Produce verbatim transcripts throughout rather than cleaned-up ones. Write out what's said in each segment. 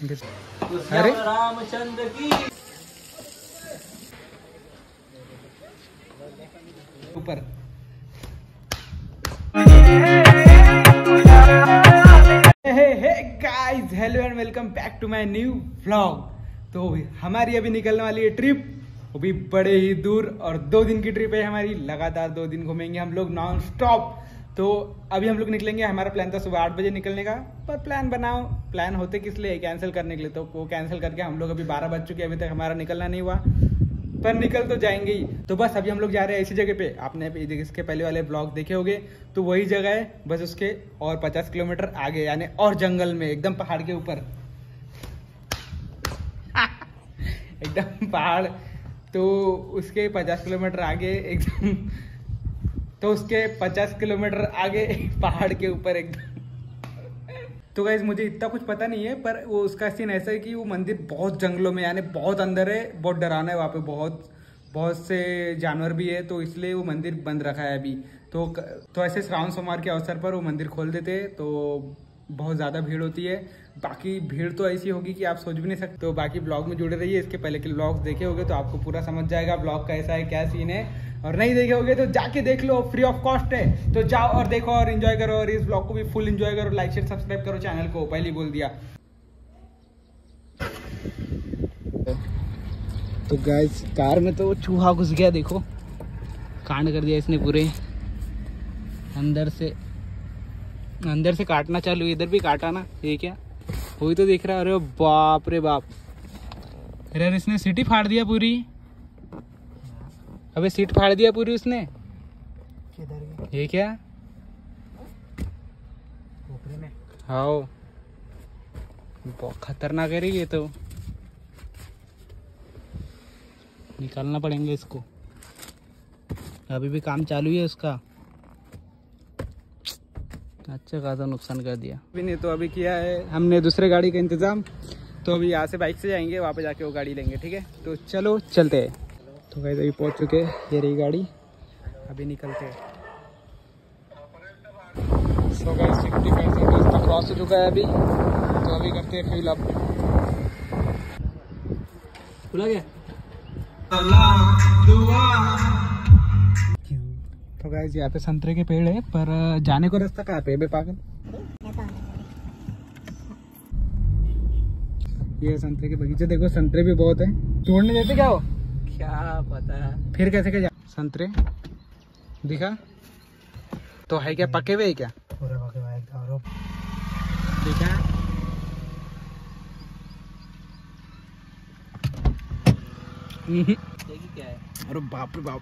अरे रामचंद्र की ऊपर guys, hello and welcome back to my new vlog. तो हमारी अभी निकलने वाली है ट्रिप, वो भी बड़े ही दूर, और दो दिन की ट्रिप है हमारी। लगातार दो दिन घूमेंगे हम लोग नॉन स्टॉप। तो अभी हम लोग निकलेंगे, हमारा प्लान था सुबह आठ बजे निकलने का, पर प्लान बनाओ प्लान होते किस लिए, कैंसिल करने के लिए। तो वो कैंसिल करके हम लोग अभी बारह बज चुके हैं, अभी तक हमारा निकलना नहीं हुआ, पर निकल तो जाएंगे ही। तो बस अभी हम लोग जा रहे हैं ऐसी जगह पे, आपने इसके पहले वाले ब्लॉग देखे होंगे, तो वही जगह है बस उसके और पचास किलोमीटर आगे, यानी और जंगल में, एकदम पहाड़ के ऊपर एकदम पहाड़। तो उसके पचास किलोमीटर आगे एकदम तो उसके पचास किलोमीटर आगे पहाड़ के ऊपर एकदम। तो गाइज मुझे इतना कुछ पता नहीं है, पर वो उसका सीन ऐसा है कि वो मंदिर बहुत जंगलों में, यानी बहुत अंदर है, बहुत डराना है वहाँ पे, बहुत बहुत से जानवर भी है, तो इसलिए वो मंदिर बंद रखा है अभी। तो तो ऐसे श्रावण सोमवार के अवसर पर वो मंदिर खोल देते हैं, तो बहुत ज़्यादा भीड़ होती है। बाकी भीड़ तो ऐसी होगी कि आप सोच भी नहीं सकते। तो बाकी ब्लॉग में जुड़े रहिए, इसके पहले के ब्लॉग देखे होगे तो आपको पूरा समझ जाएगा ब्लॉग कैसा है, क्या सीन है, और नहीं देखे होगे तो जाके देख लो, फ्री ऑफ कॉस्ट है। तो जाओ और देखो और एंजॉय करो, और इस ब्लॉग को भी फुल एंजॉय करो। लाइक शेयर सब्सक्राइब करो चैनल को, पहले ही बोल दिया। तो गाइस कार में तो चूहा घुस गया, देखो कांड कर दिया इसने, पूरे अंदर से अंदर से काटना चालू, इधर भी काटा ना, ये क्या वही तो देख रहा है। अरे बाप रे बाप, अरे इसने सीटी फाड़ दिया पूरी, अबे सीट फाड़ दिया पूरी उसने। ये क्या में? हाँ बहुत खतरनाक है ये, तो निकालना पड़ेंगे इसको, अभी भी काम चालू है उसका। अच्छा खासा नुकसान कर दिया अभी ने, तो अभी किया है हमने दूसरे गाड़ी का इंतज़ाम। तो अभी यहाँ से बाइक से जाएंगे, वहाँ पे जाके वो गाड़ी लेंगे, ठीक है। तो चलो चलते हैं। तो गाइस अभी पहुँच चुके हैं, ये रही गाड़ी, अभी निकलते हैं। सो गाइस सिक्सटी परसेंट रास्ता क्रॉस हो चुका है अभी, तो अभी करते हैं फ्यूल अप। खुला क्या? तो गाइस यहाँ पे संतरे के पेड़ है, पर जाने को रास्ता कहाँ पे है बे पागल। ये संतरे के बगीचे देखो, संतरे भी बहुत है, तोड़ने जाते क्या हो, क्या पता फिर कैसे क्या। संतरे दिखा तो है क्या, पके हुए क्या? पूरे पके हुए एकदम, ठीक है। क्या है? अरे बाप रे बाप,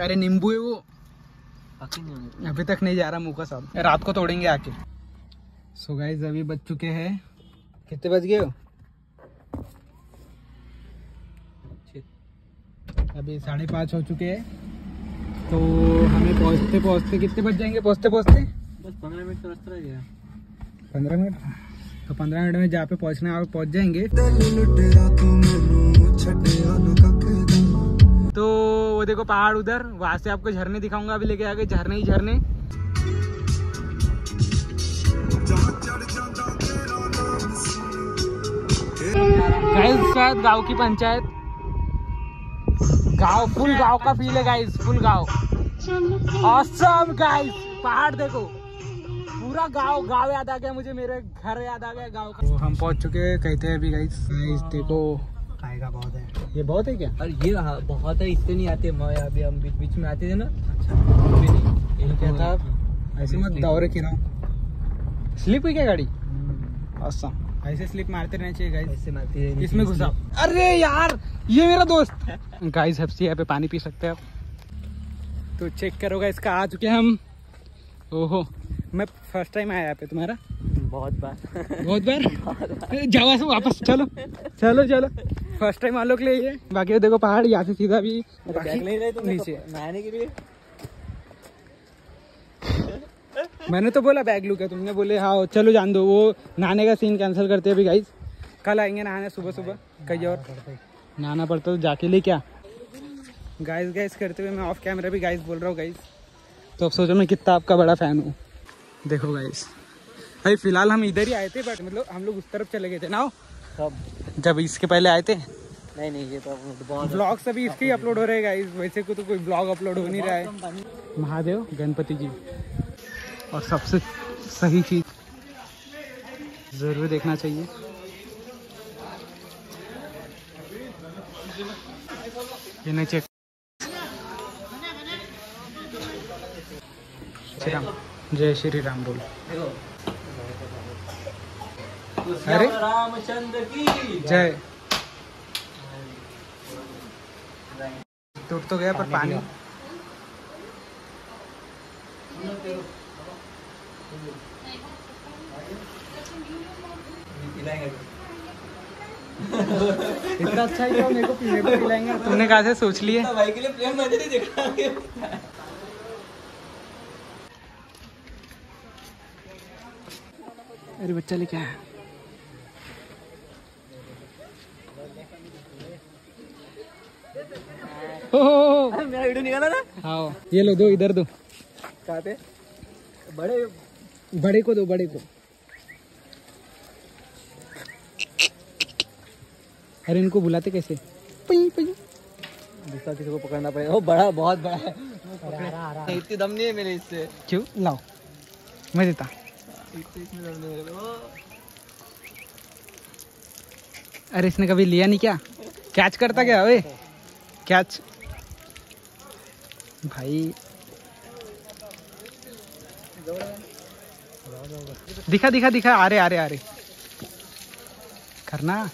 अरे नींबू है वो, अभी तक नहीं जा रहा मुँह का साहब, रात को तोड़ेंगे आके। सो गाइस अभी बज चुके हैं, कितने बज गए हो? अभी साढ़े पाँच हो चुके हैं, तो हमें पहुँचते पहुँचते कितने बज जाएंगे? पहुँचते पहुँचते बस पंद्रह मिनट का रास्ता रह गया। पंद्रह मिनट तो पंद्रह मिनट में जहाँ पे पहुँचना है पहुँच जाएंगे। तो वो देखो पहाड़ उधर, वहाँ से आपको झरने दिखाऊंगा अभी, लेके आगे झरने ही झरने। शायद गाँव की पंचायत, गाँव फुल गाँव का फील है गाइस, फुल गाँव ऑसम गाइस। पहाड़ देखो पूरा गाँव, गाँव याद आ गया मुझे, मेरे घर याद आ गया गाँव का। तो हम पहुंच चुके हैं, कहते हैं अभी गाइस गाइस देखो खाएगा बहुत है, ये बहुत है क्या? और ये रहा बहुत है, इससे नहीं आते अभी, हम बीच बीच में आते थे ना। अच्छा ऐसे मत दौरे खिलाओ, स्लिप हुई क्या गाड़ी? ऑसम, ऐसे स्लिप मारते रहना चाहिए गाइस, इसमें घुसा। अरे यार ये मेरा दोस्त गाइस, हफ्सी यहाँ पे पानी पी सकते हैं आप, तो चेक करोगा इसका। आ चुके हम, ओहो मैं फर्स्ट टाइम आया यहाँ पे, तुम्हारा बहुत बार बहुत बार, बार। जाओ से वापस, चलो चलो चलो, फर्स्ट टाइम वालों के लिए। बाकी देखो पहाड़ यहाँ से सीधा भी नीचे, मैंने तो बोला बैग लूक है, तुमने बोले हाँ चलो जान दो। वो नहाने का सीन कैंसिल करते हैं अभी गाइस, कल आएंगे नहाने सुबह सुबह, कहीं और नहाना पड़ता तो जाके ले क्या। गाइस गाइस करते हुए मैं ऑफ कैमरा भी गाइस बोल रहा हूँ गाइस, तो अब सोचो मैं कितना आपका बड़ा फैन हूँ। देखो गाइस भाई फिलहाल हम इधर ही आए थे, बट मतलब हम लोग उस तरफ चले गए थे ना सब, जब इसके पहले आए थे। नहीं नहीं, ये तो ब्लॉग सभी इसके ही अपलोड हो रहे हैं गाइस, वैसे को तो कोई ब्लॉग अपलोड हो नहीं रहा है। महादेव गणपति जी, और सबसे सही चीज जरूर देखना चाहिए। ये नहीं चेक श्री राम, जय श्री राम बोल। अरे रामचंद्र की जय। टूट तो गया पर पानी, इतना अच्छा है मेरे को पीने को पिलाएंगे। तुमने कहा से सोच लिए भाई के लिए प्रेम नजर ही देखा। अरे बच्चा लेके आया, मेरा वीडियो निकाला ना। हाँ ये लो, दो इधर दो, कहाँ पे बड़े बड़े को दो, बड़े को। अरे इनको बुलाते कैसे, दूसरा किसी को पकड़ना पड़ेगा। वो बड़ा बहुत बड़ा है, इतनी दम नहीं है मेरे इससे। क्यों लाओ मैं देता, इसमें दम नहीं है। अरे इसने कभी लिया नहीं क्या, कैच करता क्या वे कैच भाई। दिखा दिखा दिखा, आ रहे आ रहे आ रहे करना।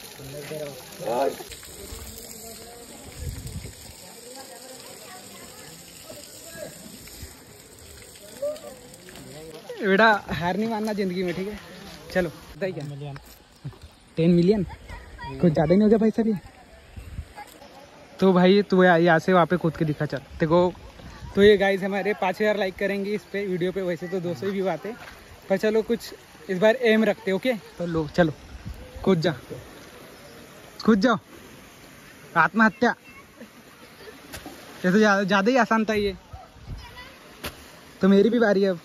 बेटा हार नहीं मानना जिंदगी में, ठीक है। चलो क्या टेन मिलियन कुछ ज्यादा नहीं हो गया पैसा भी तो भाई। तू यहाँ से वहाँ पे कूद के दिखा, चल देखो। तो ये गाइस हमारे पाँच हज़ार लाइक करेंगे इस पे वीडियो पे, वैसे तो दो सौ व्यू आते पर चलो कुछ इस बार एम रखते ओके। तो लो चलो कूद जा, कूद जाओ। आत्महत्या ये तो ज़्यादा ही आसान था। ये तो मेरी भी बारी है, अब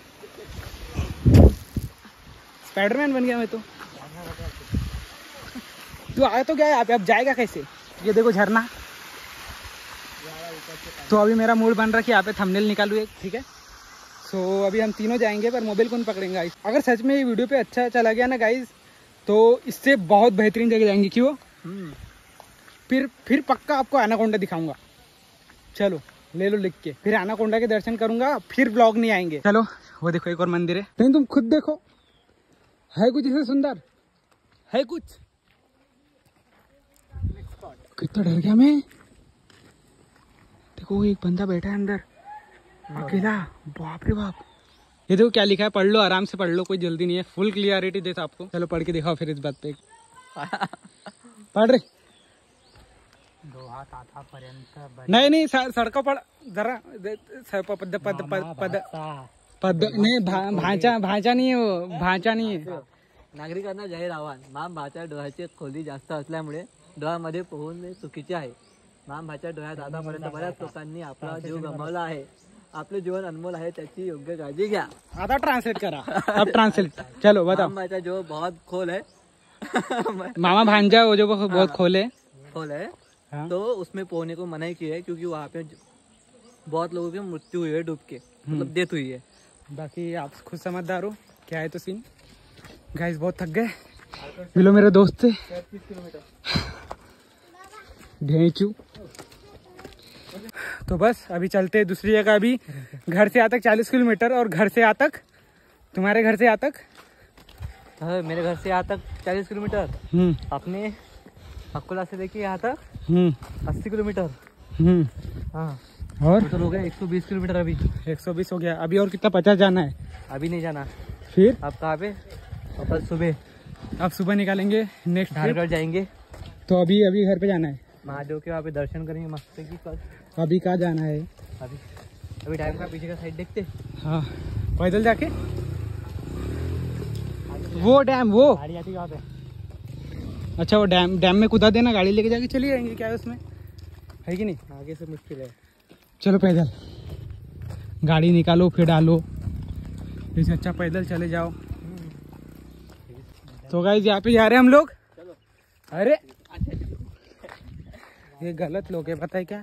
स्पाइडरमैन बन गया मैं तो। तू आया तो क्या है, आप अब जाएगा कैसे। ये देखो झरना, तो अभी मेरा मूड बन रहा है कि यहाँ पे थंबनेल निकालूँ एक, ठीक है। सो so, अभी हम तीनों जाएंगे पर मोबाइल कौन पकड़ेंगे गाइस। अगर सच में ये वीडियो पे अच्छा चला गया ना गाइस, तो इससे बहुत बेहतरीन जगह जाएंगे। क्यों hmm. फिर फिर पक्का आपको एनाकोंडा दिखाऊंगा। चलो ले लो लिख के, फिर एनाकोंडा के दर्शन करूंगा, फिर ब्लॉग नहीं आएंगे। चलो वो देखो एक और मंदिर है, नहीं तुम खुद देखो है कुछ इससे सुंदर है कुछ। कितना डर गया मैं, देखो एक बंदा बैठा है अंदर अकेला, बाप रे बाप। ये देखो क्या लिखा है, पढ़ लो आराम से पढ़ लो, कोई जल्दी नहीं है, फुल क्लियरिटी देता आपको। चलो पढ़ के दिखाओ फिर इस बात पे। पढ़ रही नहीं नहीं सड़का पढ़ जरा पद पद पद पद नहीं भाचा भाचा नहीं है वो, भाचा नहीं है। नागरिकांना जाहीर आव्हान, माम भाचा डोळ्याची खोली जास्त असल्यामुळे डोळ्यामध्ये पोहणे चुकीचे आहे। मामभाच्या डोळ्यात आतापर्यंत बऱ्याच लोकांनी आपला जीव गमावला आहे। आपले जीवन अनमोल आहे, त्याची योग्य काळजी घ्या। आता ट्रांसलेट करा, अब ट्रांसलेट चलो बताओ। मामभाचा जो बहुत खोल है मामा भांजा वो जो बहुत खोल है खोल है हा? तो उसमें पोहने को मनाही की है, क्योंकि वहाँ पे बहुत लोगों की मृत्यु हुई है डूब के, मतलब डेथ हुई है। बाकी आप खुद समझदार हो क्या है तो सीन। गाइस बहुत थक गए, मिलो मेरे दोस्त ढेंचू। तो बस अभी चलते हैं दूसरी जगह। अभी घर से यहाँ तक चालीस किलोमीटर, और घर से यहाँ तक तुम्हारे घर से यहाँ तक तो मेरे घर से यहाँ तक चालीस किलोमीटर, अपने अकोला से लेके यहाँ तक अस्सी किलोमीटर। हाँ और तो हो गया एक सौ बीस किलोमीटर, अभी एक सौ बीस हो गया अभी। और कितना पचास जाना है, अभी नहीं जाना। फिर आप कहाँ पे, अब सुबह अब सुबह निकालेंगे नेक्स्ट, धारगढ़ जाएंगे। तो अभी अभी घर पे जाना है, महादेव के वहाँ पे दर्शन करेंगे मस्त की। अभी कहाँ जाना है, अभी अभी टाइम का पीछे का साइड देखते। हाँ पैदल जाके वो डैम, वो गाड़ी आती वहाँ पे। अच्छा वो डैम, डैम में कूदा देना, गाड़ी लेके जाके चली जाएंगे। क्या है उसमें है कि नहीं, आगे से मुश्किल है। चलो पैदल, गाड़ी निकालो फिर डालो, इससे अच्छा पैदल चले जाओ। तो गाइस यहाँ पे जा रहे हैं हम लोग। अरे ये गलत लोग है, पता है क्या,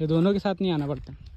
ये दोनों के साथ नहीं आना पड़ता।